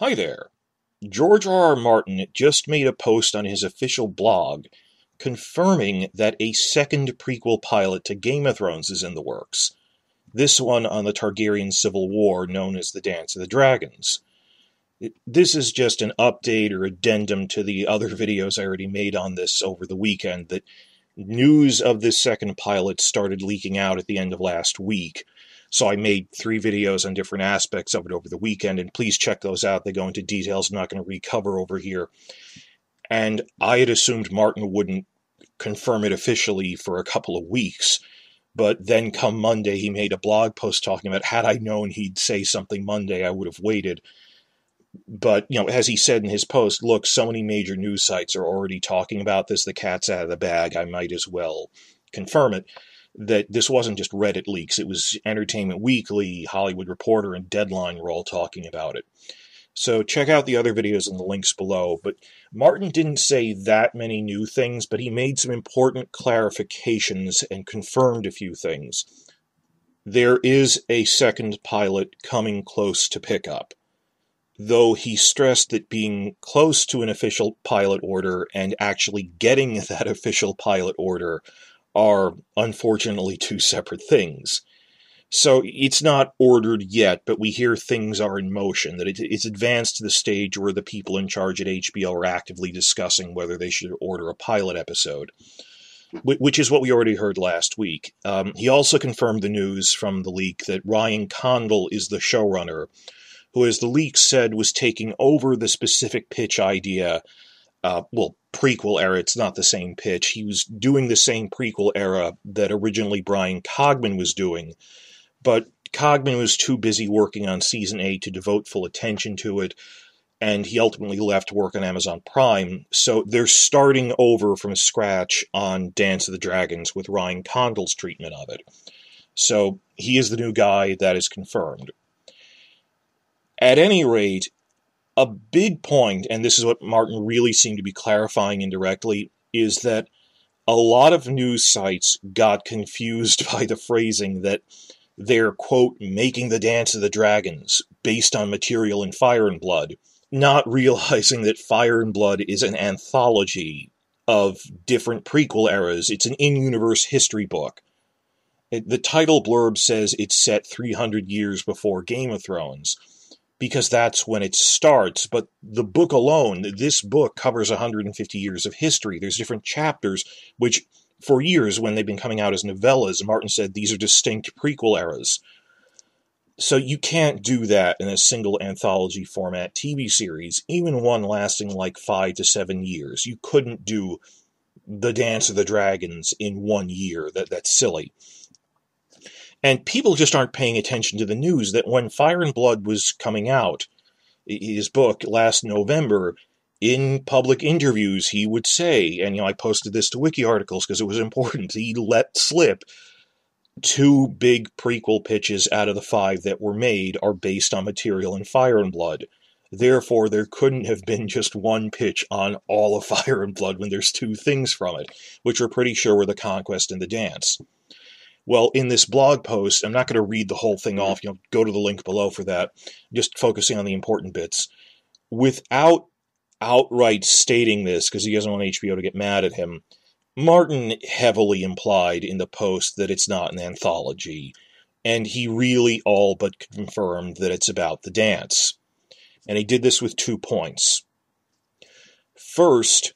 Hi there. George R. R. Martin just made a post on his official blog confirming that a second prequel pilot to Game of Thrones is in the works, this one on the Targaryen Civil War known as the Dance of the Dragons. This is just an update or addendum to the other videos I already made on this over the weekend, that news of this second pilot started leaking out at the end of last week. So I made 3 videos on different aspects of it over the weekend, and please check those out. They go into details I'm not going to recover over here. And I had assumed Martin wouldn't confirm it officially for a couple of weeks, but then come Monday he made a blog post talking about, had I known he'd say something Monday, I would have waited. But, you know, as he said in his post, look, so many major news sites are already talking about this, the cat's out of the bag, I might as well confirm it. That this wasn't just Reddit leaks, it was Entertainment Weekly, Hollywood Reporter, and Deadline were all talking about it. So check out the other videos in the links below. But Martin didn't say that many new things, but he made some important clarifications and confirmed a few things. There is a second pilot coming close to pickup, though he stressed that being close to an official pilot order and actually getting that official pilot order are unfortunately 2 separate things. So it's not ordered yet, but we hear things are in motion, that it's advanced to the stage where the people in charge at HBO are actively discussing whether they should order a pilot episode, which is what we already heard last week. He also confirmed the news from the leak that Ryan Condal is the showrunner, who, as the leak said, was taking over the specific pitch idea. Well, prequel era, it's not the same pitch. He was doing the same prequel era that originally Bryan Cogman was doing, but Cogman was too busy working on Season 8 to devote full attention to it, and he ultimately left to work on Amazon Prime, so they're starting over from scratch on Dance of the Dragons with Ryan Condal's treatment of it. So he is the new guy, that is confirmed. At any rate, a big point, and this is what Martin really seemed to be clarifying indirectly, is that a lot of news sites got confused by the phrasing that they're, quote, making the Dance of the Dragons based on material in Fire and Blood, not realizing that Fire and Blood is an anthology of different prequel eras. It's an in-universe history book. The title blurb says it's set 300 years before Game of Thrones, because that's when it starts, but the book alone, this book covers 150 years of history. There's different chapters, which for years when they've been coming out as novellas, Martin said these are distinct prequel eras. So you can't do that in a single anthology format TV series, even one lasting like 5 to 7 years. You couldn't do the Dance of the Dragons in 1 year. That's silly. And people just aren't paying attention to the news that when Fire and Blood was coming out, his book, last November, in public interviews, he would say, and you know, I posted this to wiki articles because it was important, he let slip 2 big prequel pitches out of the 5 that were made are based on material in Fire and Blood. Therefore, there couldn't have been just one pitch on all of Fire and Blood when there's 2 things from it, which we're pretty sure were the Conquest and the Dance. Well, in this blog post, I'm not going to read the whole thing off, you know, go to the link below for that, just focusing on the important bits. Without outright stating this, because he doesn't want HBO to get mad at him, Martin heavily implied in the post that it's not an anthology, and he really all but confirmed that it's about the dance. And he did this with 2 points. First,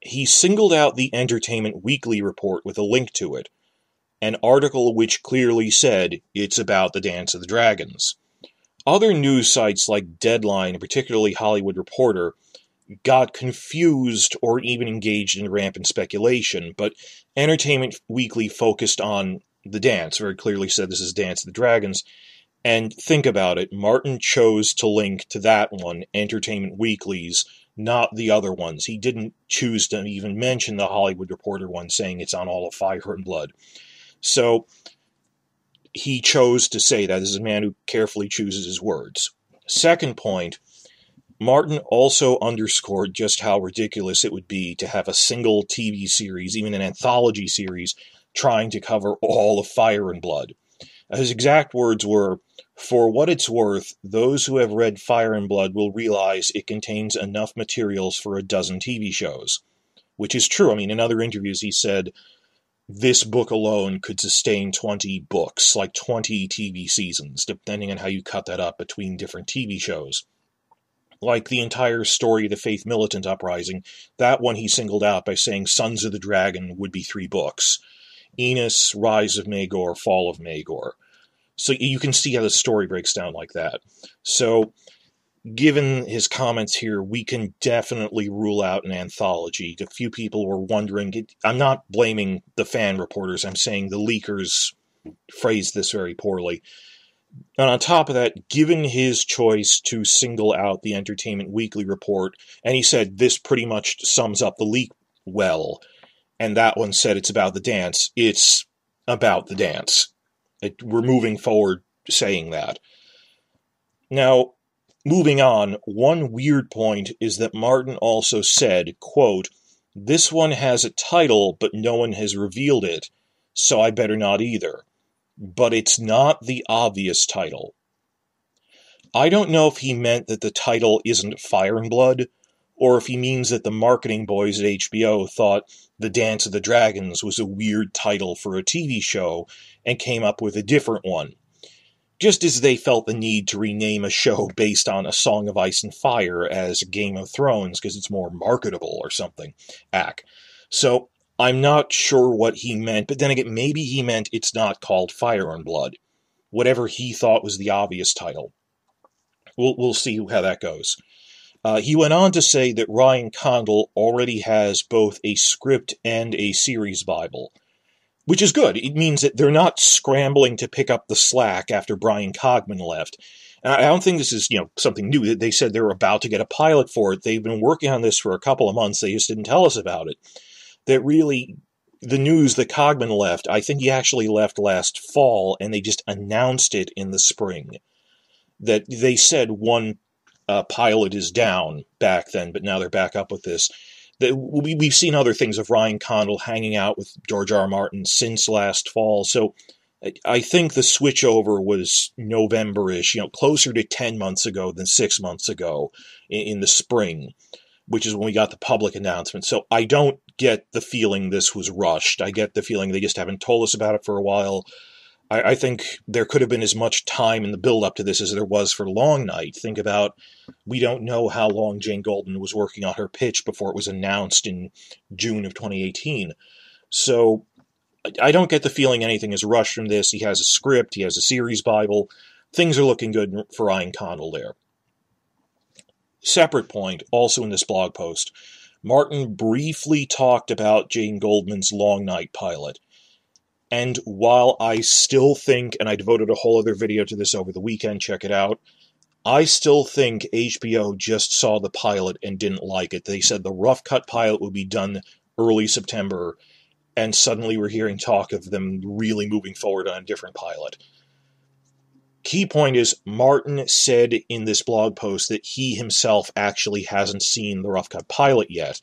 he singled out the Entertainment Weekly report with a link to it, an article which clearly said it's about the Dance of the Dragons. Other news sites like Deadline, particularly Hollywood Reporter, got confused or even engaged in rampant speculation, but Entertainment Weekly focused on the dance, very clearly said this is Dance of the Dragons, and think about it, Martin chose to link to that one, Entertainment Weekly's, not the other ones. He didn't choose to even mention the Hollywood Reporter one, saying it's on all of Fire and Blood. So he chose to say that. This is a man who carefully chooses his words. Second point, Martin also underscored just how ridiculous it would be to have a single TV series, even an anthology series, trying to cover all of Fire and Blood. His exact words were, "For what it's worth, those who have read Fire and Blood will realize it contains enough materials for a dozen TV shows," which is true. I mean, in other interviews, he said, this book alone could sustain 20 books, like 20 TV seasons, depending on how you cut that up between different TV shows. Like the entire story of the Faith Militant Uprising, that one he singled out by saying Sons of the Dragon would be 3 books. Enos, Rise of Maegor, Fall of Maegor. So you can see how the story breaks down like that. So, given his comments here, we can definitely rule out an anthology. A few people were wondering, I'm not blaming the fan reporters, I'm saying the leakers phrased this very poorly. And on top of that, given his choice to single out the Entertainment Weekly report, and he said this pretty much sums up the leak well, and that one said it's about the dance, it's about the dance. We're moving forward saying that. Now, moving on, one weird point is that Martin also said, quote, "This one has a title, but no one has revealed it, so I better not either. But it's not the obvious title." I don't know if he meant that the title isn't Fire and Blood, or if he means that the marketing boys at HBO thought The Dance of the Dragons was a weird title for a TV show and came up with a different one, just as they felt the need to rename a show based on A Song of Ice and Fire as Game of Thrones because it's more marketable or something. So, I'm not sure what he meant, but then again, maybe he meant it's not called Fire and Blood, whatever he thought was the obvious title. We'll see how that goes. He went on to say that Ryan Condal already has both a script and a series Bible, which is good. It means that they're not scrambling to pick up the slack after Bryan Cogman left. And I don't think this is, something new. They said they were about to get a pilot for it. They've been working on this for a couple of months. They just didn't tell us about it. That really, the news that Cogman left, I think he actually left last fall, and they just announced it in the spring. That they said one pilot is down back then, but now they're back up with this. That we've seen other things of Ryan Condal hanging out with George R. R. Martin since last fall, so I think the switchover was November-ish, closer to 10 months ago than 6 months ago in the spring, which is when we got the public announcement. So I don't get the feeling this was rushed. I get the feeling they just haven't told us about it for a while. I think there could have been as much time in the build-up to this as there was for Long Night. Think about, we don't know how long Jane Goldman was working on her pitch before it was announced in June of 2018. So I don't get the feeling anything is rushed from this. He has a script. He has a series Bible. Things are looking good for Ryan Condal there. Separate point, also in this blog post, Martin briefly talked about Jane Goldman's Long Night pilot. And while I still think, and I devoted a whole other video to this over the weekend, check it out, I still think HBO just saw the pilot and didn't like it. They said the rough cut pilot would be done early September, and suddenly we're hearing talk of them really moving forward on a different pilot. Key point is, Martin said in this blog post that he himself actually hasn't seen the rough cut pilot yet,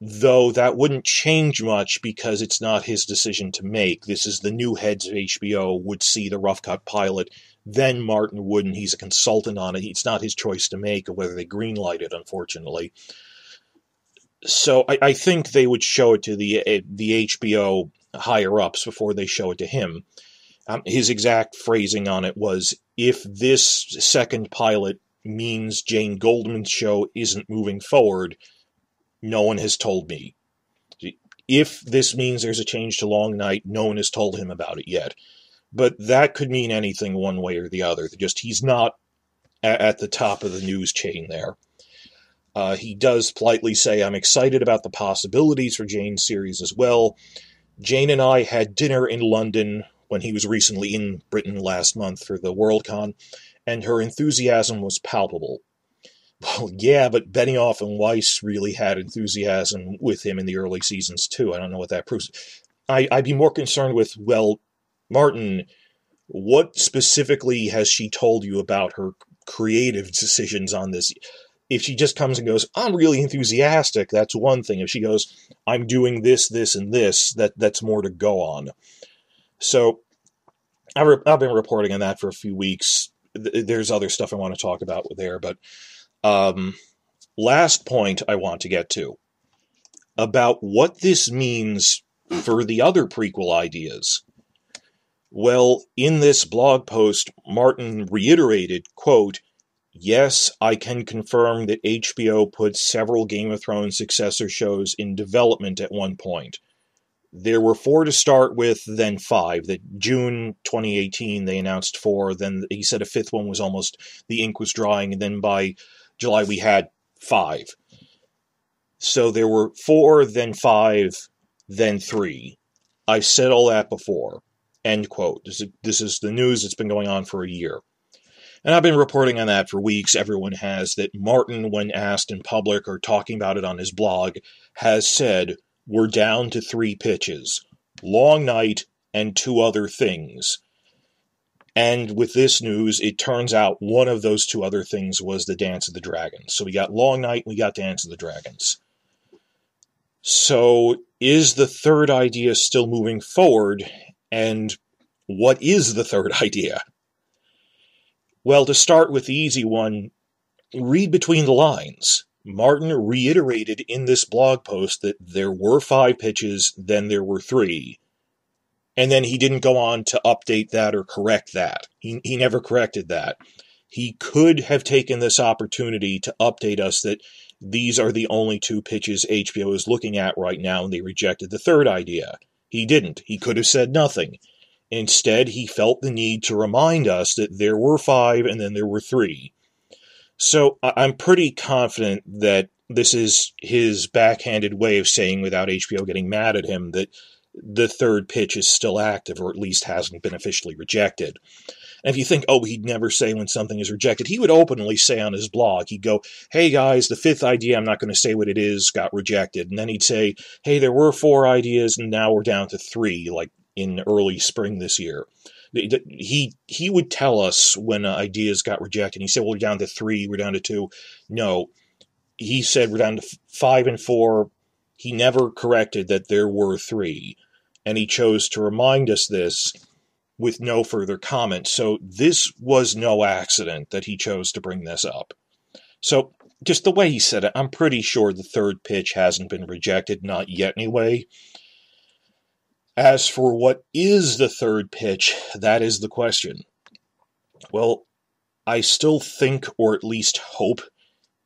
though that wouldn't change much because it's not his decision to make. This is the new heads of HBO would see the rough cut pilot, then Martin wouldn't. He's a consultant on it. It's not his choice to make whether they greenlight it, unfortunately. So I think they would show it to the HBO higher-ups before they show it to him. His exact phrasing on it was, if this second pilot means Jane Goldman's show isn't moving forward, no one has told me. If this means there's a change to Long Night, no one has told him about it yet. But that could mean anything one way or the other. Just he's not at the top of the news chain there. He does politely say, I'm excited about the possibilities for Jane's series as well. Jane and I had dinner in London when he was recently in Britain last month for the WorldCon, and her enthusiasm was palpable. Well, yeah, but Benioff and Weiss really had enthusiasm with him in the early seasons, too. I don't know what that proves. I'd be more concerned with, well, Martin, what specifically has she told you about her creative decisions on this? If she just comes and goes, I'm really enthusiastic, that's one thing. If she goes, I'm doing this, this, and this, that's more to go on. So I've been reporting on that for a few weeks. There's other stuff I want to talk about there, but last point I want to get to about what this means for the other prequel ideas. Well, in this blog post, Martin reiterated, quote, "Yes, I can confirm that HBO put several Game of Thrones successor shows in development at one point. There were 4 to start with, then 5. That June 2018, they announced 4. Then he said a 5th one was almost, the ink was drying. And then by July, we had 5. So there were 4, then 5, then 3. I've said all that before." End quote. This is the news that's been going on for a year. And I've been reporting on that for weeks. Everyone has, that Martin, when asked in public or talking about it on his blog, has said, "We're down to 3 pitches, Long Night and 2 other things." And with this news, it turns out one of those 2 other things was the Dance of the Dragons. So we got Long Night, we got Dance of the Dragons. So is the third idea still moving forward? And what is the third idea? Well, to start with the easy one, read between the lines. Martin reiterated in this blog post that there were 5 pitches, then there were 3. And then he didn't go on to update that or correct that. He never corrected that. He could have taken this opportunity to update us that these are the only 2 pitches HBO is looking at right now, and they rejected the third idea. He didn't. He could have said nothing. Instead, he felt the need to remind us that there were 5 and then there were 3. So I'm pretty confident that this is his backhanded way of saying, without HBO getting mad at him, that the third pitch is still active, or at least hasn't been officially rejected. And if you think, oh, he'd never say when something is rejected, he would openly say on his blog, he'd go, "Hey guys, the 5th idea, I'm not going to say what it is, got rejected." And then he'd say, "Hey, there were 4 ideas and now we're down to 3, like in early spring this year. He would tell us when ideas got rejected. He said, "Well, we're down to 3, we're down to 2. No, he said we're down to 5 and 4. He never corrected that there were 3. And he chose to remind us this with no further comment. So this was no accident that he chose to bring this up. So just the way he said it, I'm pretty sure the third pitch hasn't been rejected, not yet anyway. As for what is the third pitch, that is the question. Well, I still think, or at least hope,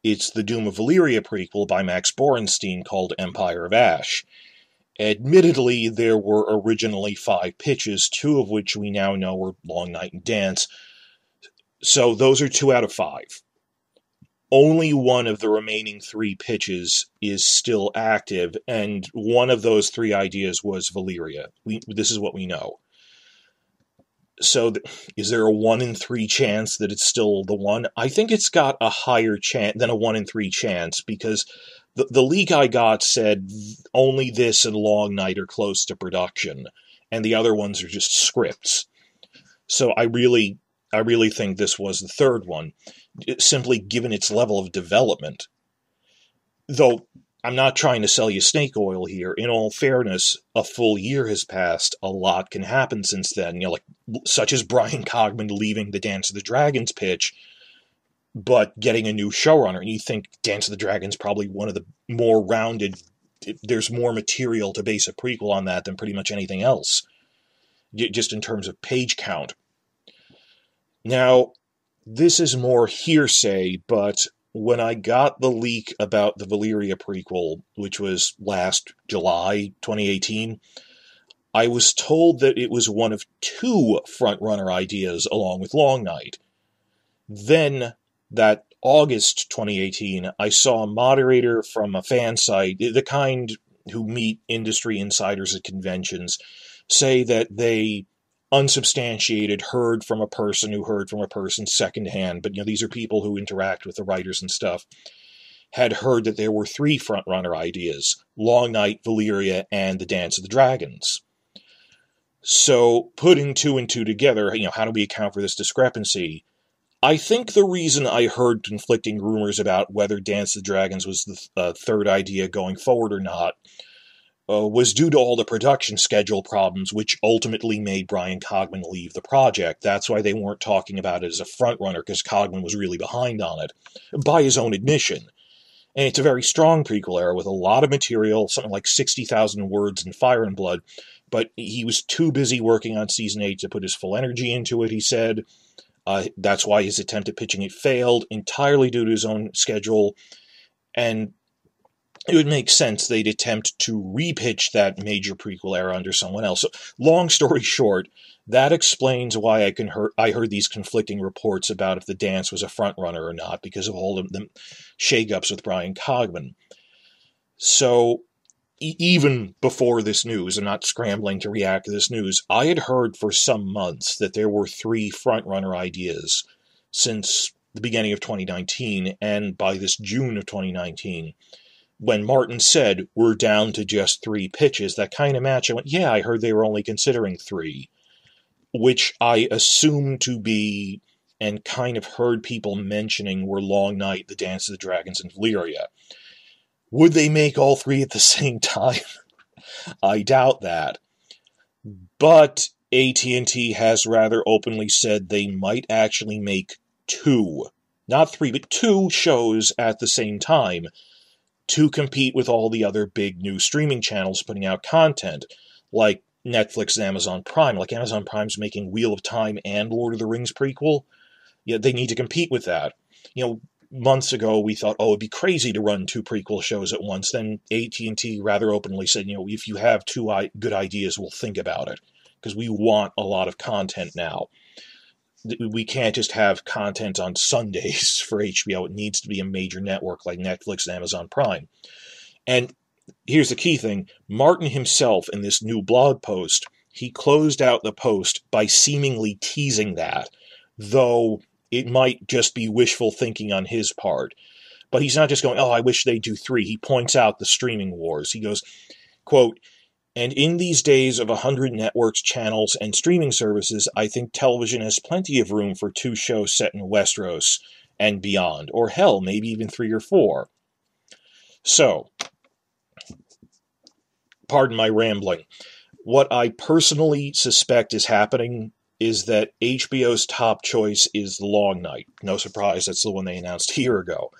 it's the Doom of Valyria prequel by Max Borenstein called Empire of Ash. Admittedly, there were originally 5 pitches, 2 of which we now know were Long Night and Dance. So those are 2 out of 5. Only one of the remaining 3 pitches is still active, and one of those 3 ideas was Valyria. This is what we know. So is there a 1 in 3 chance that it's still the one? I think it's got a higher chance than a 1 in 3 chance, because the leak I got said only this and Long Night are close to production, and the other ones are just scripts. So I really think this was the third one, simply given its level of development. Though, I'm not trying to sell you snake oil here. In all fairness, a full year has passed. A lot can happen since then, such as Bryan Cogman leaving the Dance of the Dragons pitch, but getting a new showrunner. And you think Dance of the Dragons probably one of the more rounded, there's more material to base a prequel on that than pretty much anything else, just in terms of page count. Now, this is more hearsay, but when I got the leak about the Valyria prequel, which was last July 2018, I was told that it was one of 2 frontrunner ideas along with Long Night. Then, that August 2018, I saw a moderator from a fan site, the kind who meet industry insiders at conventions, say that they unsubstantiated heard from a person who heard from a person secondhand, but these are people who interact with the writers and stuff, had heard that there were 3 frontrunner ideas, Long Night, Valyria, and the Dance of the Dragons. So putting 2 and 2 together, how do we account for this discrepancy? I think the reason I heard conflicting rumors about whether Dance of the Dragons was the third idea going forward or not was due to all the production schedule problems, which ultimately made Bryan Cogman leave the project. That's why they weren't talking about it as a frontrunner, because Cogman was really behind on it, by his own admission. And it's a very strong prequel era with a lot of material, something like 60,000 words in Fire and Blood, but he was too busy working on Season 8 to put his full energy into it, he said. That's why his attempt at pitching it failed, entirely due to his own schedule. And it would make sense they'd attempt to repitch that major prequel era under someone else. So, long story short, that explains why I heard these conflicting reports about if the dance was a frontrunner or not, because of all of the shakeups with Bryan Cogman. So even before this news, I'm not scrambling to react to this news, I had heard for some months that there were three frontrunner ideas since the beginning of 2019, and by this June of 2019, when Martin said, we're down to just three pitches, that kind of match, I went, yeah, I heard they were only considering three, which I assumed to be, and kind of heard people mentioning, were Long Night, The Dance of the Dragons, and Valyria. Would they make all three at the same time? I doubt that. But AT&T has rather openly said they might actually make two, not three, but two shows at the same time, to compete with all the other big new streaming channels putting out content, like Netflix and Amazon Prime. Like Amazon Prime's making Wheel of Time and Lord of the Rings prequel. Yeah, they need to compete with that. You know, months ago we thought, oh, it'd be crazy to run two prequel shows at once. Then AT&T rather openly said, you know, if you have two good ideas, we'll think about it, because we want a lot of content now. We can't just have content on Sundays for HBO. It needs to be a major network like Netflix and Amazon Prime. And here's the key thing. Martin himself, in this new blog post, he closed out the post by seemingly teasing that, though it might just be wishful thinking on his part. But he's not just going, oh, I wish they'd do three. He points out the streaming wars. He goes, quote, and in these days of 100 networks, channels, and streaming services, I think television has plenty of room for two shows set in Westeros and beyond, or hell, maybe even three or four. So, pardon my rambling. What I personally suspect is happening is that HBO's top choice is The Long Night. No surprise, that's the one they announced a year ago.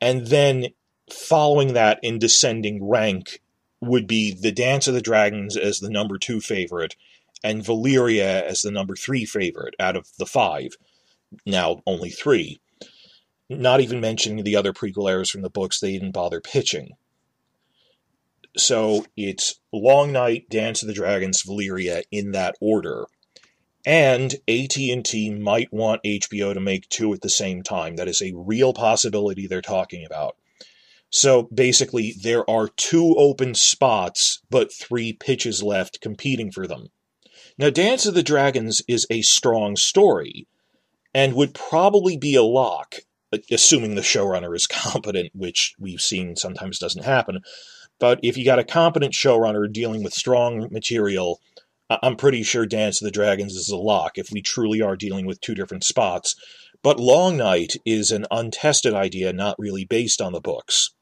And then, following that in descending rank, would be The Dance of the Dragons as the number two favorite, and Valyria as the number three favorite out of the five. Now, only three. Not even mentioning the other prequel eras from the books they didn't bother pitching. So, it's Long Night, Dance of the Dragons, Valyria in that order. And AT&T might want HBO to make two at the same time. That is a real possibility they're talking about. So basically, there are two open spots, but three pitches left competing for them. Now, Dance of the Dragons is a strong story, and would probably be a lock, assuming the showrunner is competent, which we've seen sometimes doesn't happen. But if you got a competent showrunner dealing with strong material, I'm pretty sure Dance of the Dragons is a lock, if we truly are dealing with two different spots. But Long Night is an untested idea, not really based on the books,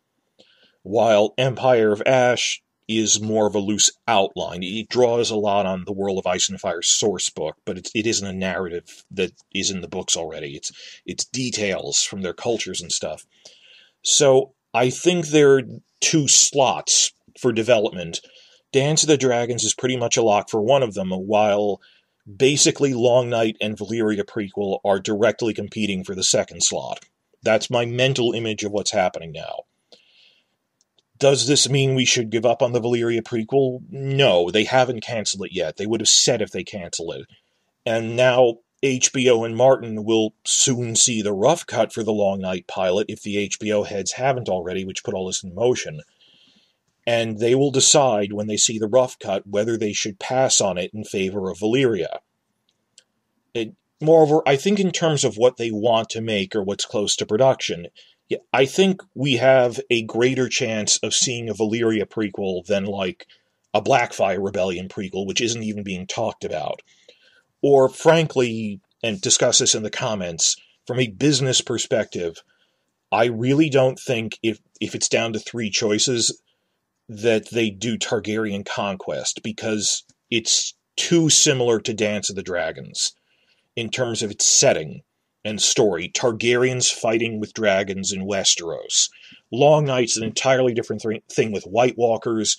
while Empire of Ash is more of a loose outline. It draws a lot on the World of Ice and Fire's source book, but it isn't a narrative that is in the books already. It's details from their cultures and stuff. So I think there are two slots for development. Dance of the Dragons is pretty much a lock for one of them, while basically Long Night and Valyria prequel are directly competing for the second slot. That's my mental image of what's happening now. Does this mean we should give up on the Valyria prequel? No, they haven't canceled it yet. They would have said if they canceled it. And now HBO and Martin will soon see the rough cut for the Long Night pilot if the HBO heads haven't already, which put all this in motion. And they will decide when they see the rough cut whether they should pass on it in favor of Valyria. Moreover, I think in terms of what they want to make or what's close to production, I think we have a greater chance of seeing a Valyria prequel than, like, a Blackfyre Rebellion prequel, which isn't even being talked about. Or, frankly, and discuss this in the comments, from a business perspective, I really don't think if it's down to three choices, that they do Targaryen Conquest, because it's too similar to Dance of the Dragons in terms of its setting and story. Targaryens fighting with dragons in Westeros. Long Night's an entirely different thing with White Walkers.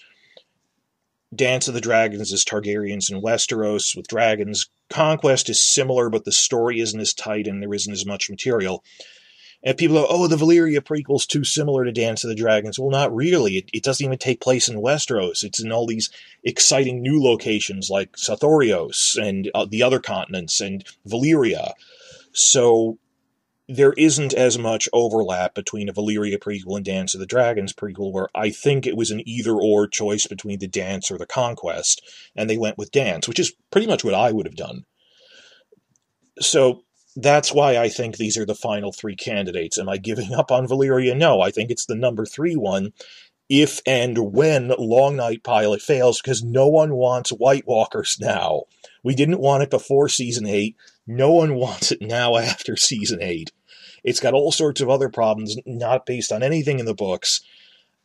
Dance of the Dragons is Targaryens in Westeros with dragons. Conquest is similar, but the story isn't as tight and there isn't as much material. And people go, oh, the Valyria prequel's too similar to Dance of the Dragons. Well, not really. It doesn't even take place in Westeros. It's in all these exciting new locations like Sothoryos and the other continents and Valyria. So there isn't as much overlap between a Valyria prequel and Dance of the Dragons prequel, where I think it was an either-or choice between the Dance or the Conquest, and they went with Dance, which is pretty much what I would have done. So that's why I think these are the final three candidates. Am I giving up on Valyria? No, I think it's the number three one, if and when Long Night pilot fails, because no one wants White Walkers now. We didn't want it before Season 8. No one wants it now after Season 8. It's got all sorts of other problems, not based on anything in the books.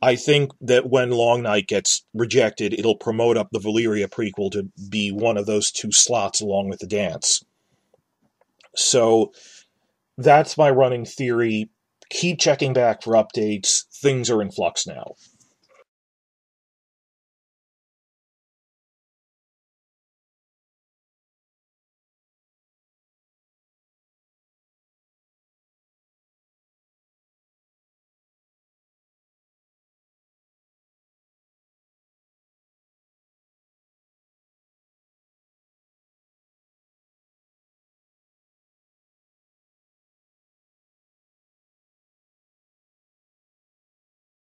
I think that when Long Night gets rejected, it'll promote up the Valyria prequel to be one of those two slots along with the Dance. So that's my running theory. Keep checking back for updates. Things are in flux now.